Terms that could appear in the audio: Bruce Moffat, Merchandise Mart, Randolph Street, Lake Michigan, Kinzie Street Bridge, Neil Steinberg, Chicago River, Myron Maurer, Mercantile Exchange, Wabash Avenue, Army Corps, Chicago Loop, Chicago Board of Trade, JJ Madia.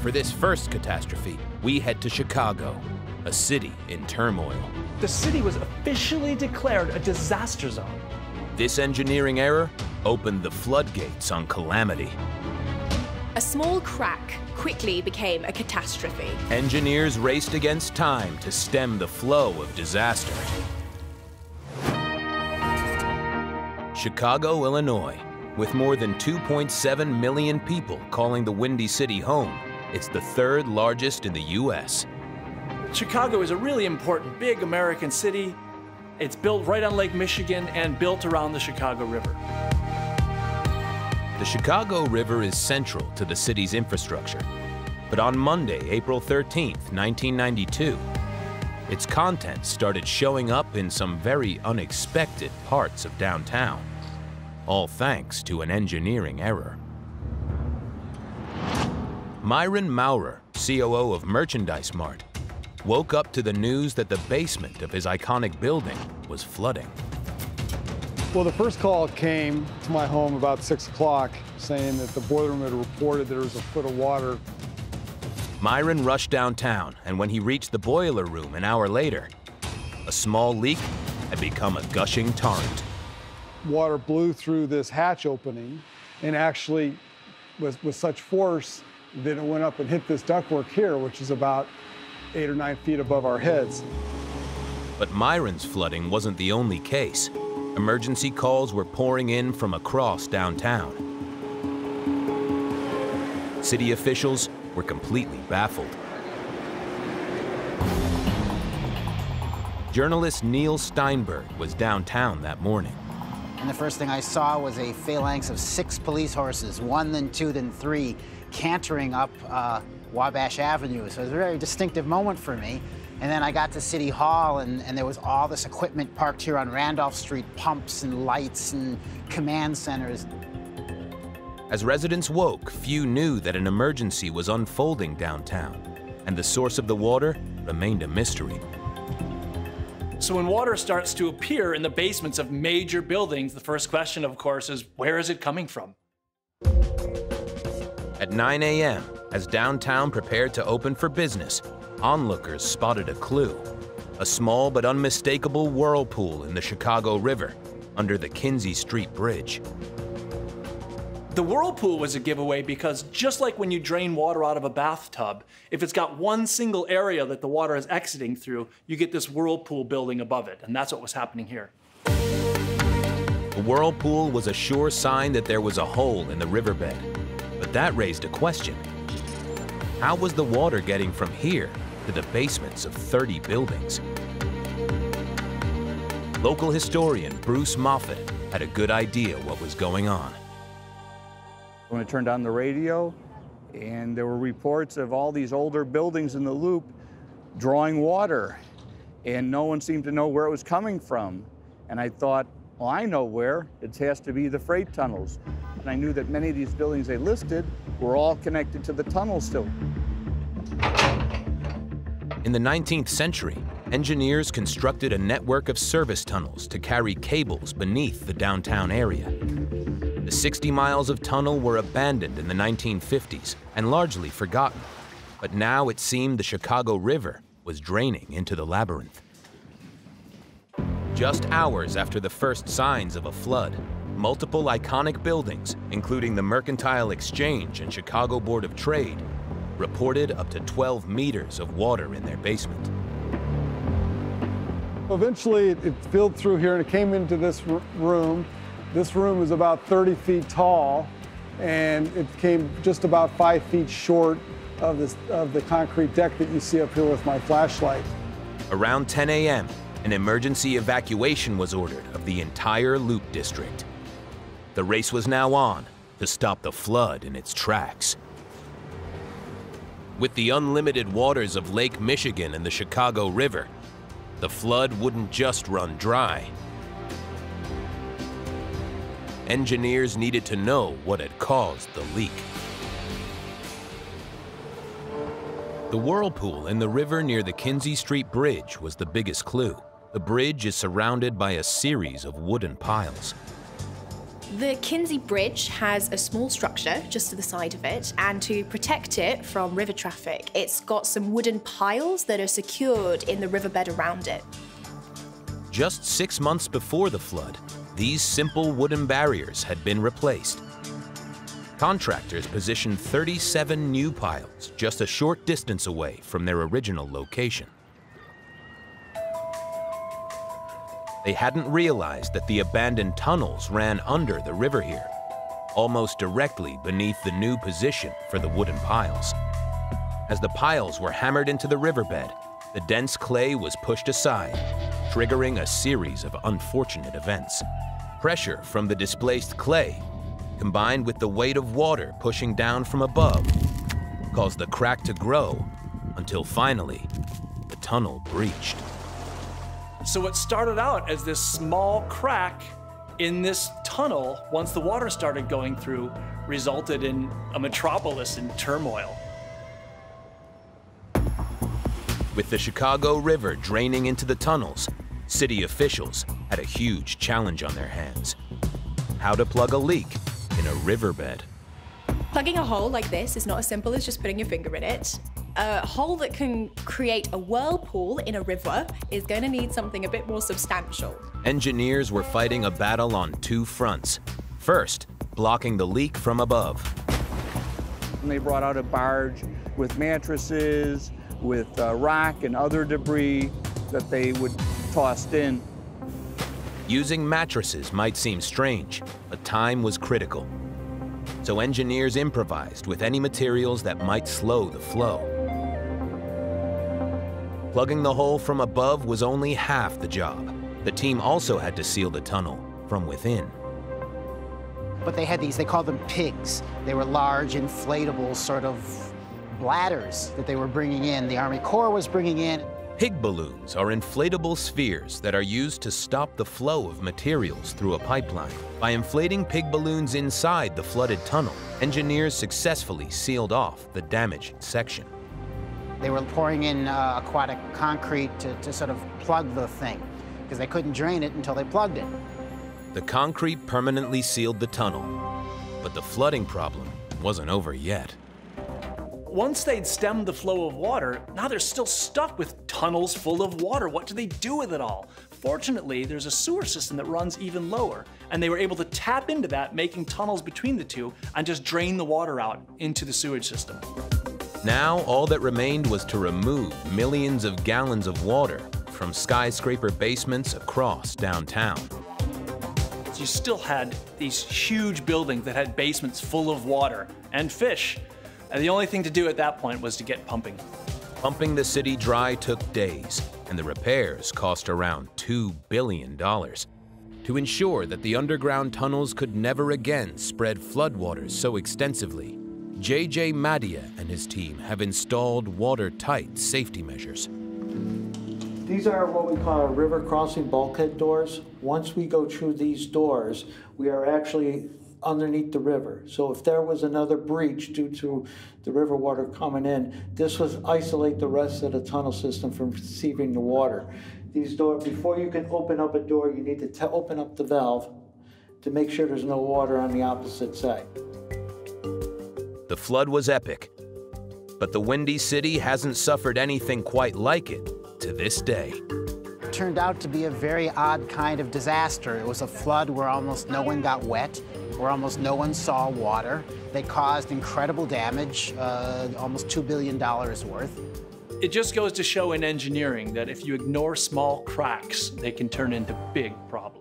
For this first catastrophe, we head to Chicago, a city in turmoil. The city was officially declared a disaster zone. This engineering error opened the floodgates on calamity. A small crack quickly became a catastrophe. Engineers raced against time to stem the flow of disaster. Chicago, Illinois, with more than 2.7 million people calling the Windy City home, it's the third largest in the U.S. Chicago is a really important, big American city. It's built right on Lake Michigan and built around the Chicago River. The Chicago River is central to the city's infrastructure. But on Monday, April 13th, 1992, its contents started showing up in some very unexpected parts of downtown, all thanks to an engineering error. Myron Maurer, COO of Merchandise Mart, woke up to the news that the basement of his iconic building was flooding. Well, the first call came to my home about 6 o'clock saying that the boilerman had reported there was a foot of water. Myron rushed downtown, and when he reached the boiler room an hour later, a small leak had become a gushing torrent. Water blew through this hatch opening and actually was with such force that it went up and hit this ductwork here, which is about 8 or 9 feet above our heads. But Myron's flooding wasn't the only case. Emergency calls were pouring in from across downtown. City officials were completely baffled. Journalist Neil Steinberg was downtown that morning. And the first thing I saw was a phalanx of 6 police horses, 1, then 2, then 3, cantering up Wabash Avenue. So it was a very distinctive moment for me. And then I got to City Hall, and there was all this equipment parked here on Randolph Street, pumps and lights and command centers. As residents woke, few knew that an emergency was unfolding downtown, and the source of the water remained a mystery. So when water starts to appear in the basements of major buildings, the first question, of course, is where is it coming from? At 9 a.m., as downtown prepared to open for business, onlookers spotted a clue, a small but unmistakable whirlpool in the Chicago River under the Kinzie Street Bridge. The whirlpool was a giveaway because just like when you drain water out of a bathtub, if it's got one single area that the water is exiting through, you get this whirlpool building above it, and that's what was happening here. The whirlpool was a sure sign that there was a hole in the riverbed, but that raised a question. How was the water getting from here to the basements of 30 buildings? Local historian Bruce Moffat had a good idea what was going on. When I turned on the radio, and there were reports of all these older buildings in the Loop drawing water, and no one seemed to know where it was coming from. And I thought, well, I know where. It has to be the freight tunnels. And I knew that many of these buildings they listed were all connected to the tunnel still. In the 19th century, engineers constructed a network of service tunnels to carry cables beneath the downtown area. The 60 miles of tunnel were abandoned in the 1950s and largely forgotten. But now it seemed the Chicago River was draining into the labyrinth. Just hours after the first signs of a flood, multiple iconic buildings, including the Mercantile Exchange and Chicago Board of Trade, reported up to 12 meters of water in their basement. Eventually, it filled through here and it came into this room. This room was about 30 feet tall, and it came just about 5 feet short of the concrete deck that you see up here with my flashlight. Around 10 a.m., an emergency evacuation was ordered of the entire Loop district. The race was now on to stop the flood in its tracks. With the unlimited waters of Lake Michigan and the Chicago River, the flood wouldn't just run dry. Engineers needed to know what had caused the leak. The whirlpool in the river near the Kinzie Street Bridge was the biggest clue. The bridge is surrounded by a series of wooden piles. The Kinzie Bridge has a small structure just to the side of it, and to protect it from river traffic, it's got some wooden piles that are secured in the riverbed around it. Just 6 months before the flood, these simple wooden barriers had been replaced. Contractors positioned 37 new piles just a short distance away from their original location. They hadn't realized that the abandoned tunnels ran under the river here, almost directly beneath the new position for the wooden piles. As the piles were hammered into the riverbed, the dense clay was pushed aside, triggering a series of unfortunate events. Pressure from the displaced clay, combined with the weight of water pushing down from above, caused the crack to grow until finally the tunnel breached. So what started out as this small crack in this tunnel, once the water started going through, resulted in a metropolis in turmoil. With the Chicago River draining into the tunnels, city officials had a huge challenge on their hands. How to plug a leak in a riverbed. Plugging a hole like this is not as simple as just putting your finger in it. A hole that can create a whirlpool in a river is going to need something a bit more substantial. Engineers were fighting a battle on two fronts. First, blocking the leak from above. And they brought out a barge with mattresses, with rock and other debris that they would toss in. Using mattresses might seem strange, but time was critical. So engineers improvised with any materials that might slow the flow. Plugging the hole from above was only half the job. The team also had to seal the tunnel from within. But they had these, they called them pigs. They were large, inflatable sort of bladders that they were bringing in, the Army Corps was bringing in. Pig balloons are inflatable spheres that are used to stop the flow of materials through a pipeline. By inflating pig balloons inside the flooded tunnel, engineers successfully sealed off the damaged section. They were pouring in aquatic concrete to sort of plug the thing, because they couldn't drain it until they plugged it. The concrete permanently sealed the tunnel, but the flooding problem wasn't over yet. Once they'd stemmed the flow of water, now they're still stuck with tunnels full of water. What do they do with it all? Fortunately, there's a sewer system that runs even lower, and they were able to tap into that, making tunnels between the two, and just drain the water out into the sewage system. Now, all that remained was to remove millions of gallons of water from skyscraper basements across downtown. So you still had these huge buildings that had basements full of water and fish. And the only thing to do at that point was to get pumping. Pumping the city dry took days, and the repairs cost around $2 billion. To ensure that the underground tunnels could never again spread floodwaters so extensively, JJ Madia and his team have installed watertight safety measures. These are what we call river crossing bulkhead doors. Once we go through these doors, we are actually underneath the river. So if there was another breach due to the river water coming in, this would isolate the rest of the tunnel system from receiving the water. These doors, before you can open up a door, you need to open up the valve to make sure there's no water on the opposite side. The flood was epic, but the Windy City hasn't suffered anything quite like it to this day. It turned out to be a very odd kind of disaster. It was a flood where almost no one got wet, where almost no one saw water. They caused incredible damage, almost $2 billion worth. It just goes to show in engineering that if you ignore small cracks, they can turn into big problems.